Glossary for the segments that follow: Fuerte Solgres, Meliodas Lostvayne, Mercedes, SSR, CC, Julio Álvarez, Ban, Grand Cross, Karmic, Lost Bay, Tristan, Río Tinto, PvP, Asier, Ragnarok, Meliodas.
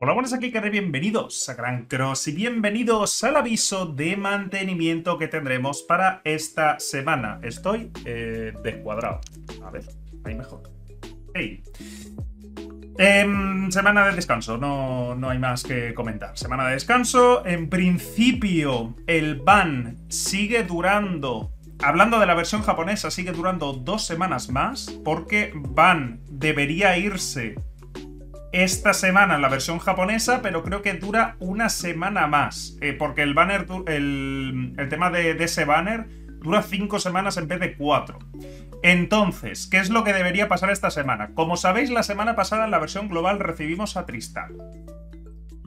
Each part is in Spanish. Hola, buenas, aquí Karmic, bienvenidos a Grand Cross y bienvenidos al aviso de mantenimiento que tendremos para esta semana. Estoy descuadrado. A ver, ahí mejor. Hey. Semana de descanso, no hay más que comentar. Semana de descanso, en principio el ban sigue durando. Hablando de la versión japonesa, sigue durando 2 semanas más, porque ban debería irse esta semana en la versión japonesa, pero creo que dura 1 semana más. Porque el banner, el tema de ese banner dura 5 semanas en vez de 4. Entonces, ¿qué es lo que debería pasar esta semana? Como sabéis, la semana pasada en la versión global recibimos a Tristan.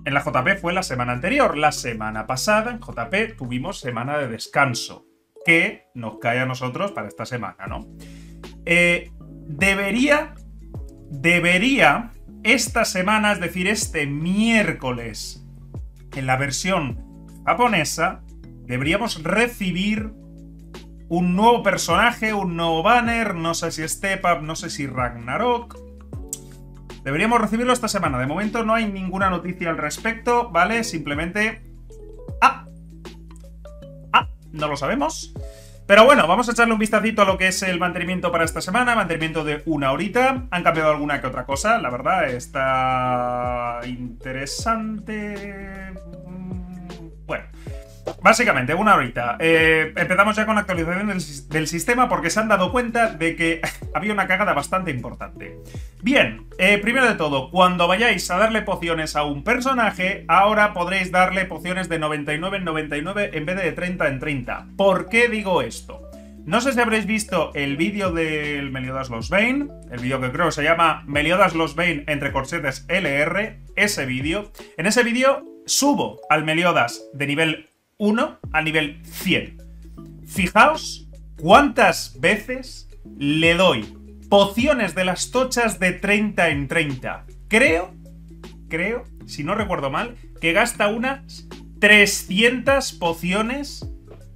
En la JP fue la semana anterior. La semana pasada en JP tuvimos semana de descanso, que nos cae a nosotros para esta semana, ¿no? Debería... Esta semana, es decir, este miércoles, en la versión japonesa, deberíamos recibir un nuevo personaje, un nuevo banner, no sé si Step Up, no sé si Ragnarok. Deberíamos recibirlo esta semana. De momento no hay ninguna noticia al respecto, ¿vale? Simplemente... no lo sabemos. Pero bueno, vamos a echarle un vistacito a lo que es el mantenimiento para esta semana. Mantenimiento de 1 horita. Han cambiado alguna que otra cosa, la verdad. Está interesante. Bueno, básicamente 1 horita. Empezamos ya con la actualización del sistema, porque se han dado cuenta de que había una cagada bastante importante. Bien, primero de todo, cuando vayáis a darle pociones a un personaje, ahora podréis darle pociones de 99 en 99 en vez de 30 en 30. ¿Por qué digo esto? No sé si habréis visto el vídeo del Meliodas Lostvayne, el vídeo que creo que se llama Meliodas Lostvayne entre corchetes LR, ese vídeo. En ese vídeo subo al Meliodas de nivel 1 a nivel 100. Fijaos cuántas veces le doy pociones de las tochas de 30 en 30. Creo, si no recuerdo mal, que gasta unas 300 pociones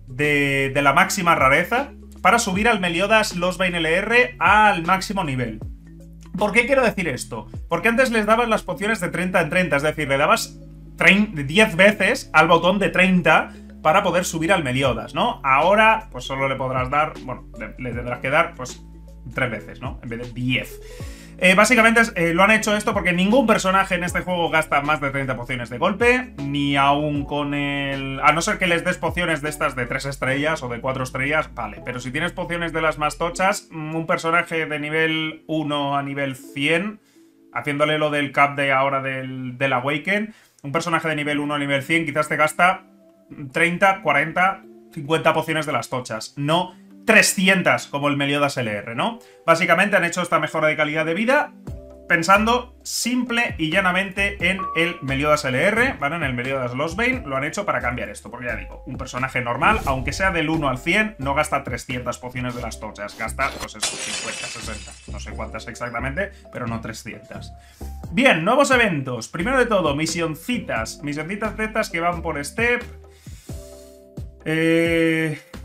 de la máxima rareza para subir al Meliodas Lostvayne LR al máximo nivel. ¿Por qué quiero decir esto? Porque antes les dabas las pociones de 30 en 30, es decir, le dabas 10 veces al botón de 30 para poder subir al Meliodas, ¿no? Ahora, pues solo le podrás dar, bueno, le tendrás que dar, pues... 3 veces, ¿no? En vez de 10. Básicamente lo han hecho esto porque ningún personaje en este juego gasta más de 30 pociones de golpe, ni aún con el... A no ser que les des pociones de estas de 3 estrellas o de 4 estrellas, vale. Pero si tienes pociones de las más tochas, un personaje de nivel 1 a nivel 100, haciéndole lo del cap de ahora del Awaken, un personaje de nivel 1 a nivel 100 quizás te gasta 30, 40, 50 pociones de las tochas. No 300, como el Meliodas LR, ¿no? Básicamente han hecho esta mejora de calidad de vida pensando simple y llanamente en el Meliodas LR, ¿vale? En el Meliodas Lostvayne lo han hecho para cambiar esto, porque ya digo, un personaje normal, aunque sea del 1 al 100, no gasta 300 pociones de las tochas, gasta, pues eso, 50, 60, no sé cuántas exactamente, pero no 300. Bien, nuevos eventos. Primero de todo, misioncitas tetas que van por step.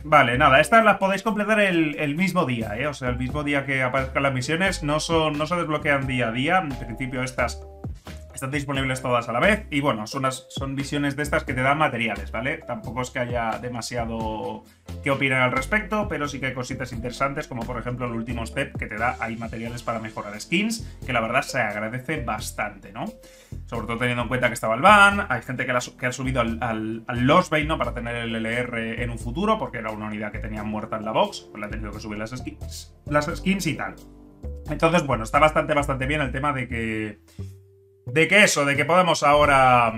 Vale, nada, estas las podéis completar el mismo día, ¿eh? O sea, el mismo día que aparezcan las misiones, no se desbloquean día a día. En principio estas están disponibles todas a la vez. Y bueno, son misiones de estas que te dan materiales, ¿vale? Tampoco es que haya demasiado que opinar al respecto, pero sí que hay cositas interesantes, como por ejemplo el último step que te da, hay materiales para mejorar skins, que la verdad se agradece bastante, ¿no? Sobre todo teniendo en cuenta que estaba el ban, hay gente que ha subido al Lostvayne, ¿no? Para tener el LR en un futuro, porque era una unidad que tenían muerta en la box, pues la han tenido que subir las skins y tal. Entonces, bueno, está bastante bien el tema de que... De que podamos ahora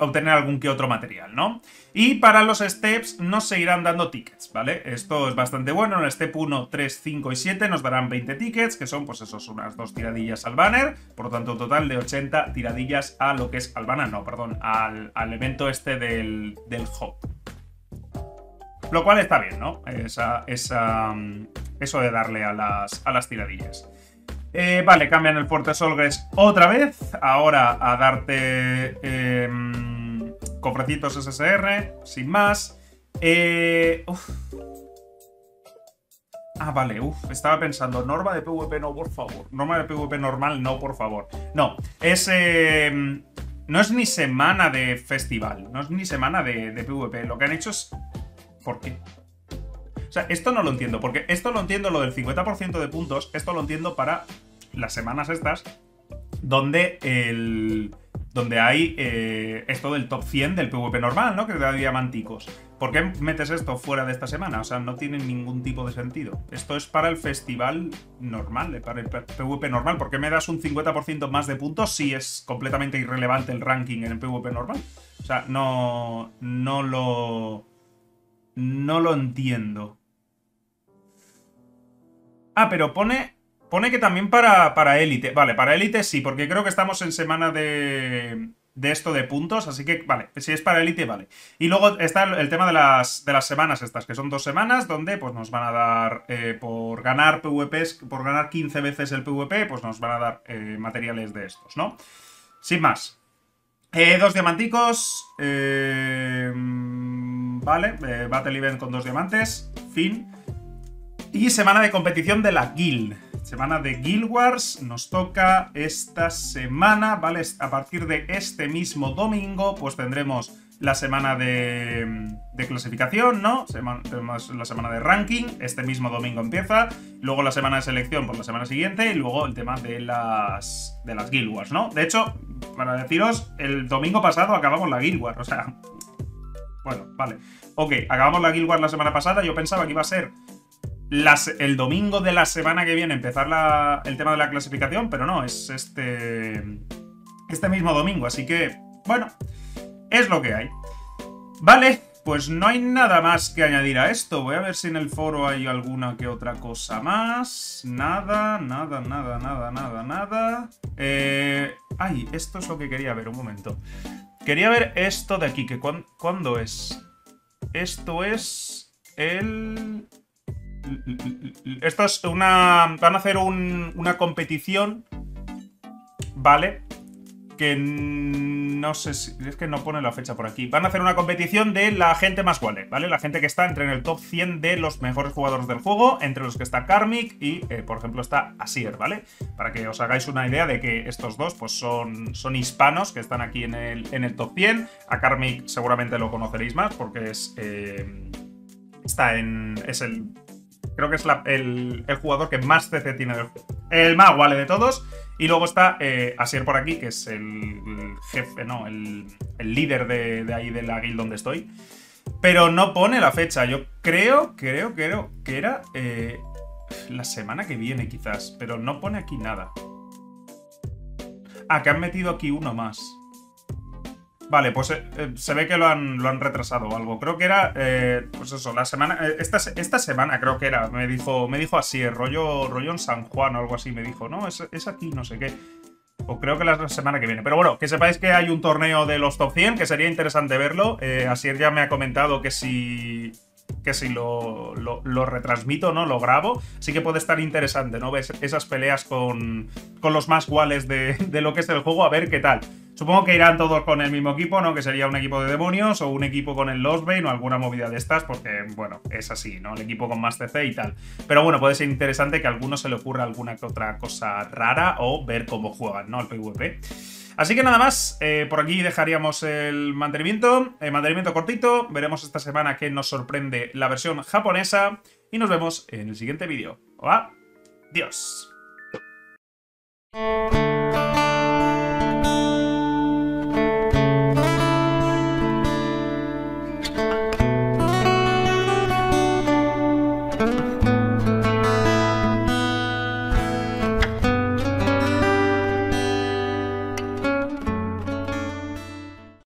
obtener algún que otro material, ¿no? Y para los steps nos seguirán dando tickets, ¿vale? Esto es bastante bueno. En el step 1, 3, 5 y 7 nos darán 20 tickets, que son, pues esos, unas 2 tiradillas al banner. Por lo tanto, un total de 80 tiradillas a lo que es al banner, no, perdón, al evento este del hub. Lo cual está bien, ¿no? Eso de darle a las tiradillas. Vale, cambian el Fuerte Solgres otra vez. Ahora a darte cofrecitos SSR, sin más. Ah, vale, uff, estaba pensando, norma de PvP no, por favor. Norma de PvP normal no, por favor. No, es... no es ni semana de festival, no es ni semana de PvP. Lo que han hecho es... ¿Por qué? O sea, esto no lo entiendo, porque esto lo entiendo, lo del 50% de puntos, esto lo entiendo para las semanas estas, donde el... donde hay esto del top 100 del PvP normal, ¿no? Que te da diamanticos. ¿Por qué metes esto fuera de esta semana? O sea, no tiene ningún tipo de sentido. Esto es para el festival normal, para el PvP normal. ¿Por qué me das un 50% más de puntos si es completamente irrelevante el ranking en el PvP normal? O sea, no lo entiendo. Ah, pero pone que también para élite. Vale, para élite sí, porque creo que estamos en semana de esto de puntos. Así que, vale, si es para élite, vale. Y luego está el tema de las semanas estas, que son 2 semanas, donde pues nos van a dar, por ganar PvPs, por ganar 15 veces el PvP, pues nos van a dar materiales de estos, ¿no? Sin más. 2 diamanticos. Vale, Battle Event con 2 diamantes. Fin. Y semana de competición de la guild. Semana de Guild Wars, nos toca esta semana, ¿vale? A partir de este mismo domingo, pues tendremos la semana de clasificación, ¿no? Tenemos la semana de ranking, este mismo domingo empieza, luego la semana de selección por la semana siguiente, y luego el tema de las Guild Wars, ¿no? De hecho, para deciros, el domingo pasado acabamos la Guild Wars, o sea... Bueno, vale. Ok, acabamos la Guild Wars la semana pasada, yo pensaba que iba a ser... El domingo de la semana que viene empezar el tema de la clasificación, pero no, es este mismo domingo, así que, bueno, es lo que hay. Vale, pues no hay nada más que añadir a esto. Voy a ver si en el foro hay alguna que otra cosa más. Nada. Ay, esto es lo que quería ver, un momento. Quería ver esto de aquí, que ¿cuándo es? Esto es el... Esto es una... Van a hacer una competición, ¿vale? Que no sé si... Es que no pone la fecha por aquí. Van a hacer una competición de la gente más guale, ¿vale? La gente que está entre en el top 100 de los mejores jugadores del juego, entre los que está Karmic y, por ejemplo, está Asier, ¿vale? Para que os hagáis una idea de que estos dos pues son hispanos que están aquí en el top 100. A Karmic seguramente lo conoceréis más porque es... Es el... Creo que es el jugador que más CC tiene del juego. El más guale de todos. Y luego está Asier por aquí, que es el jefe, no, el líder de ahí de la guild donde estoy. Pero no pone la fecha. Yo creo que era la semana que viene quizás. Pero no pone aquí nada. Ah, que han metido aquí uno más. Vale, pues se ve que lo han retrasado o algo. Creo que era, pues eso, la semana... Esta semana creo que era, me dijo así, el rollo en San Juan o algo así, me dijo, no, es aquí, no sé qué. O creo que la semana que viene. Pero bueno, que sepáis que hay un torneo de los top 100, que sería interesante verlo. Asier ya me ha comentado que si lo retransmito, ¿no? Lo grabo, sí que puede estar interesante, ¿no? Ves esas peleas con los más guales de lo que es el juego, a ver qué tal. Supongo que irán todos con el mismo equipo, ¿no? Que sería un equipo de demonios o un equipo con el Lost Bay o alguna movida de estas, porque, bueno, es así, ¿no? El equipo con más CC y tal. Pero bueno, puede ser interesante que a alguno se le ocurra alguna que otra cosa rara o ver cómo juegan, ¿no? El PvP. Así que nada más, por aquí dejaríamos el mantenimiento. El mantenimiento cortito. Veremos esta semana qué nos sorprende la versión japonesa. Y nos vemos en el siguiente vídeo. Adiós.